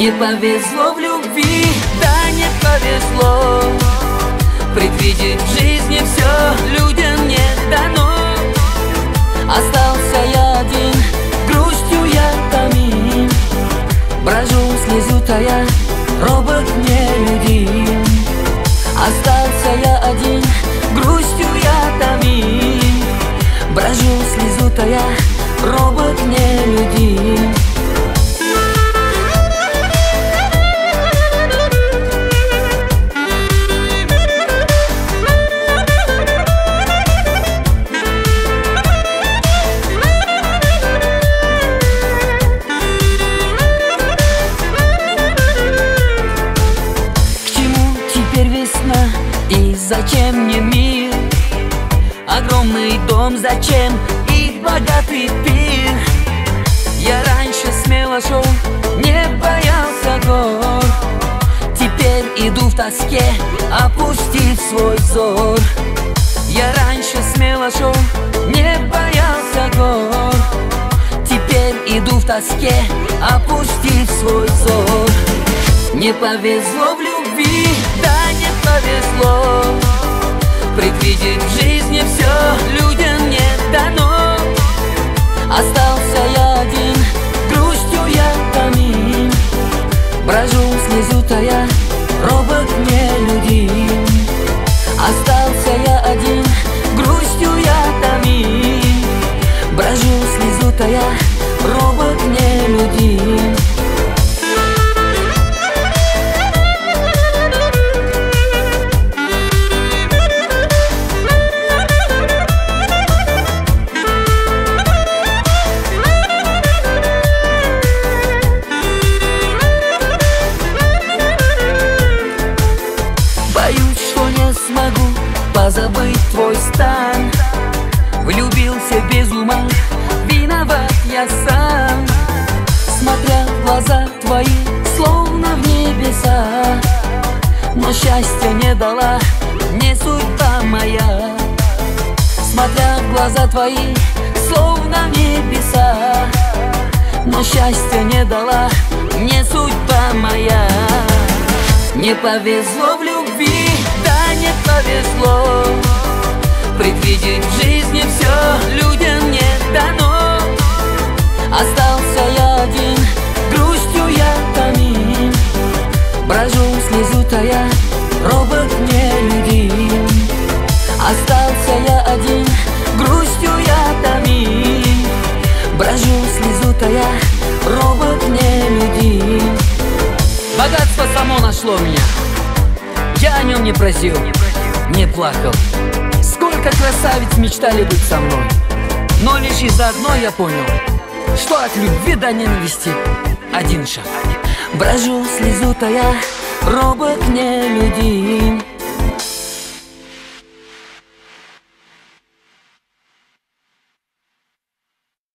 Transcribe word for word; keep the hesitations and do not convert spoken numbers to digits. Не повезло в любви, да не повезло. Предвидеть в жизни все людям не дано. Остался я один, грустью я томим, брожу слезутая, робот нелюдим. Остался я один, грустью я томим, брожу слезутая, робот нелюдим. Зачем мне мир, огромный дом, зачем и богатый пир? Я раньше смело шел, не боялся гор, теперь иду в тоске, опустив свой взор. Я раньше смело шел, не боялся гор, теперь иду в тоске, опустив свой взор. Не повезло в любви, да не повезло. Предвидеть в жизни все людям не дано. Остался я один, грустью я томим, брожу слезутая, робот нелюдим. Остался я один, грустью я томим, брожу слезутая, робот нелюдим. Забыть твой стан, влюбился без ума, виноват я сам. Смотря в глаза твои, словно в небеса, но счастья не дала мне судьба моя. Смотря в глаза твои, словно в небеса, но счастья не дала мне судьба моя. Не повезло в любви, да не повезло. Предвидеть в жизни все людям не дано. Остался я один, грустью я томим, брожу слезутая, робот нелюдим. Остался я один, грустью я томим, брожу слезутая, робот нелюдим. Богатство само нашло меня, я о нем не просил, не плакал. Сколько красавиц мечтали быть со мной, но лишь из-за одной я понял, что от любви до ненависти один шаг. Брожу слезутая, робот нелюдим.